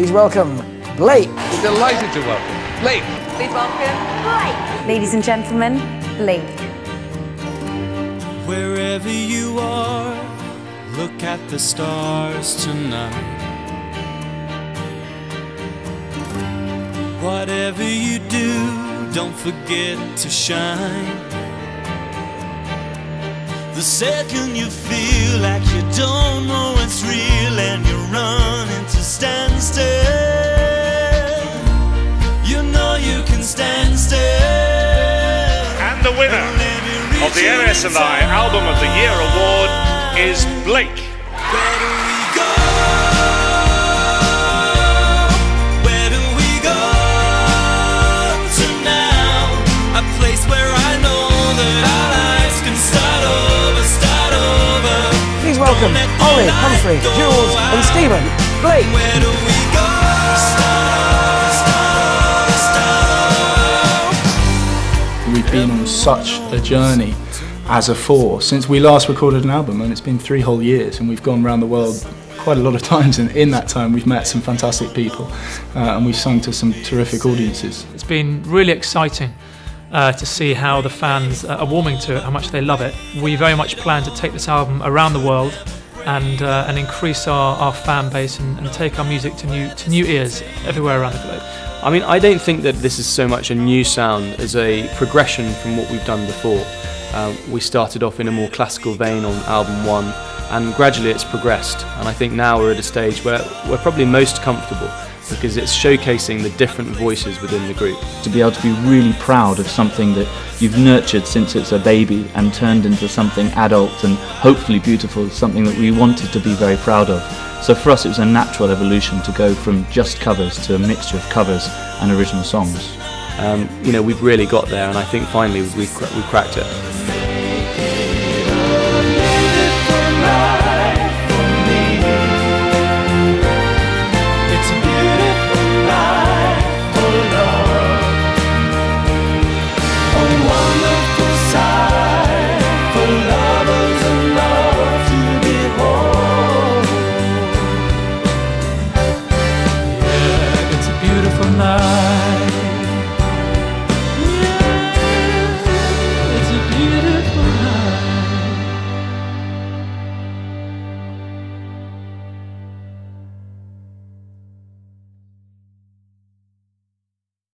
Please welcome Blake. We're delighted to welcome Blake. Please welcome Blake. Ladies and gentlemen, Blake. Wherever you are, look at the stars tonight. Whatever you do, don't forget to shine. The second you feel like you don't know it's real and you're running to stand still, you know you can stand still. And the winner of the MSNI Album of the Year award is Blake. Welcome Ollie, Humphrey, Jules and Stephen Blake. Where do we go? Start. We've been on such a journey as a four since we last recorded an album, and it's been 3 whole years, and we've gone around the world quite a lot of times, and in that time we've met some fantastic people and we've sung to some terrific audiences. It's been really exciting. To see how the fans are warming to it, how much they love it. We very much plan to take this album around the world and increase our fan base and take our music to new ears everywhere around the globe. I mean, I don't think that this is so much a new sound as a progression from what we've done before. We started off in a more classical vein on album 1, and gradually it's progressed, and I think now we're at a stage where we're probably most comfortable, because it's showcasing the different voices within the group. To be able to be really proud of something that you've nurtured since it's a baby and turned into something adult and hopefully beautiful is something that we wanted to be very proud of. So for us it was a natural evolution to go from just covers to a mixture of covers and original songs. You know, we've really got there, and I think finally we've cracked it.